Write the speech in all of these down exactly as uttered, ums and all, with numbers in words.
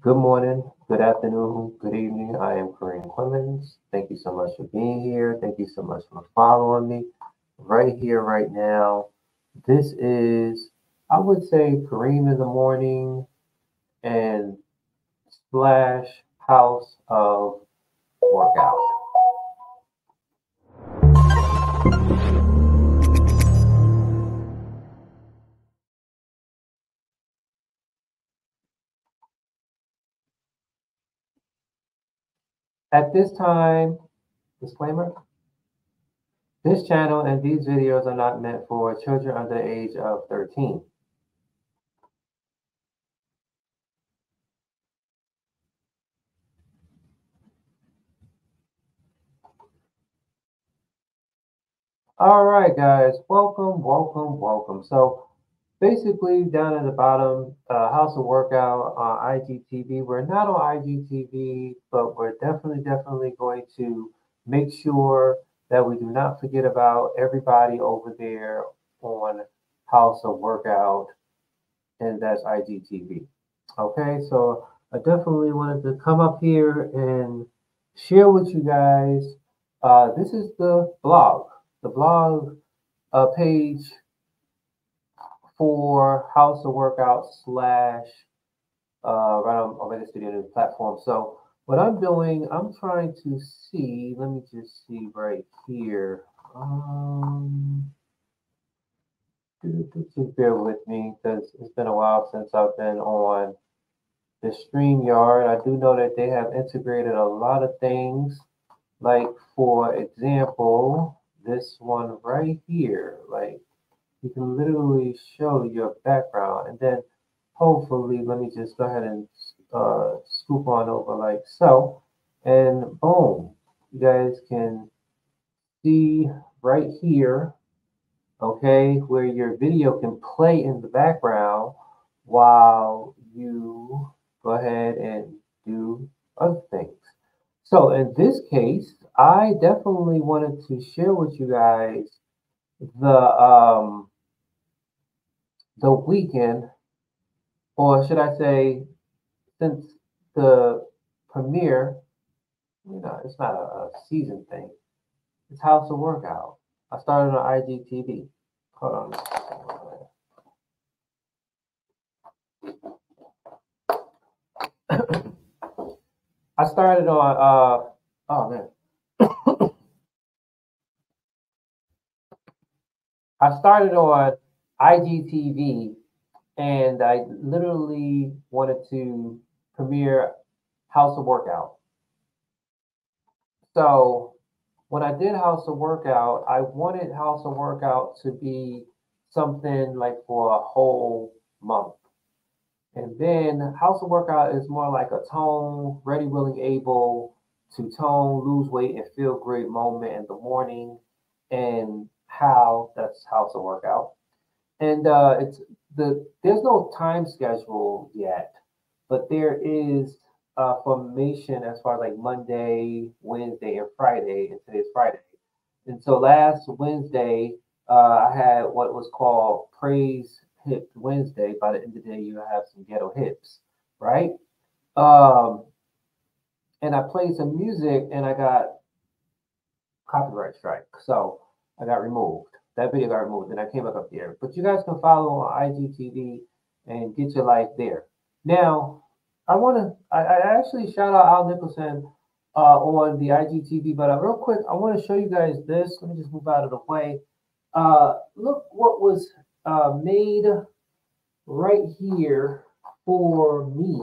Good morning, good afternoon, good evening. I am Kareem Clemens. Thank you so much for being here. Thank you so much for following me right here, right now. This is, I would say, Kareem in the Morning and slash House of Workout. At this time, disclaimer, this channel and these videos are not meant for children under the age of thirteen. All right, guys, welcome, welcome, welcome. So basically down at the bottom, uh, House of Workout on I G T V. We're not on I G T V, but we're definitely, definitely going to make sure that we do not forget about everybody over there on House of Workout, and that's I G T V. Okay, so I definitely wanted to come up here and share with you guys. Uh, this is the blog, the blog uh, page for House of Workout slash uh, right on, on this video new platform. So what I'm doing, I'm trying to see. Let me just see right here. Um, do, do, do, bear with me because it's been a while since I've been on the StreamYard. I do know that they have integrated a lot of things. Like for example, this one right here, like. You can literally show your background, and then hopefully, let me just go ahead and uh, scoop on over like so, and boom, you guys can see right here, okay, where your video can play in the background while you go ahead and do other things. So in this case, I definitely wanted to share with you guys the um, the weekend, or should I say, since the premiere, you know, it's not a, a season thing. It's House of Workout. I started on I G T V. Hold on. I started on, uh, oh man. I started on I G T V, and I literally wanted to premiere House of Workout. So when I did House of Workout, I wanted House of Workout to be something like for a whole month. And then House of Workout is more like a tone, ready, willing, able to tone, lose weight, and feel great moment in the morning. And how that's House of Workout, and uh, it's the there's no time schedule yet, but there is a formation as far as like Monday, Wednesday, and Friday. And today's Friday, and so last Wednesday uh, I had what was called Praise Hip Wednesday. By the end of the day, you have some ghetto hips, right? Um, and I played some music, and I got copyright strike, so. I got removed. That video got removed, and I came back up there. But you guys can follow on I G T V and get your life there. Now, I want to. I, I actually shout out Al Nicholson uh, on the I G T V. But uh, real quick, I want to show you guys this. Let me just move out of the way. Uh, look what was uh, made right here for me.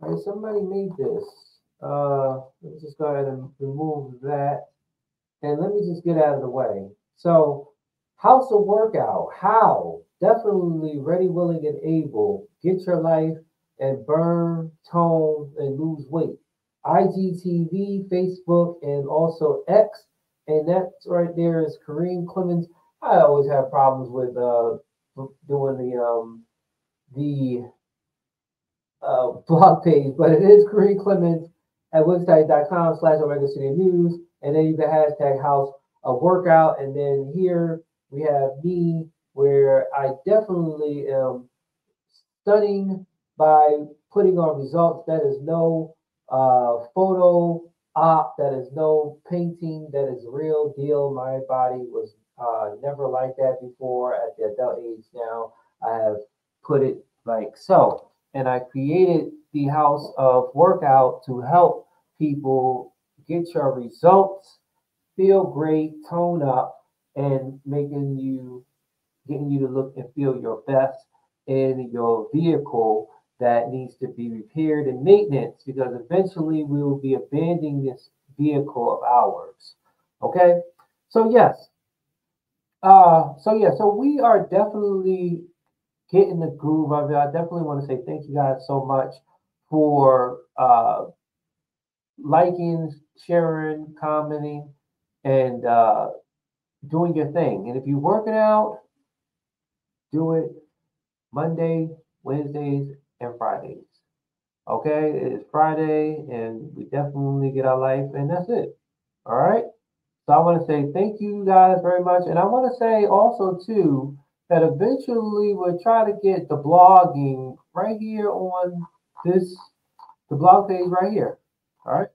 All right, somebody made this. Uh, let's just go ahead and remove that. And let me just get out of the way. So House of Workout, how? Definitely ready, willing, and able. Get your life and burn, tone, and lose weight. I G T V, Facebook, and also X. And that right there is Kareem Clemens. I always have problems with uh, doing the um, the uh, blog page, but it is Kareem Clemens at website dot com slash Omega City News. And then you can hashtag House of Workout. And then here we have me, where I definitely am studying by putting on results. That is no uh, photo op. That is no painting. That is real deal. My body was uh, never like that before. At the adult age now, I have put it like so. And I created the House of Workout to help people get your results, feel great, tone up, and making you, getting you to look and feel your best in your vehicle that needs to be repaired and maintenance, because eventually we will be abandoning this vehicle of ours. Okay, so yes, uh, so yeah, so we are definitely getting the groove of it. I definitely want to say thank you guys so much for uh, liking, sharing, commenting, and uh, doing your thing. And if you're working out, do it Monday, Wednesdays, and Fridays. Okay, it is Friday, and we definitely get our life, and that's it. All right. So I want to say thank you guys very much, and I want to say also too that eventually we'll try to get the blogging right here on this, the blog page right here. All right.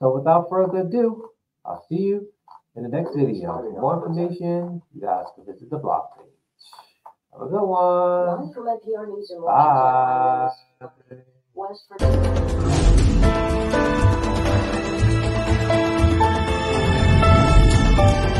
So without further ado, I'll see you in the next video. For more information, you guys can visit the blog page. Have a good one. Bye.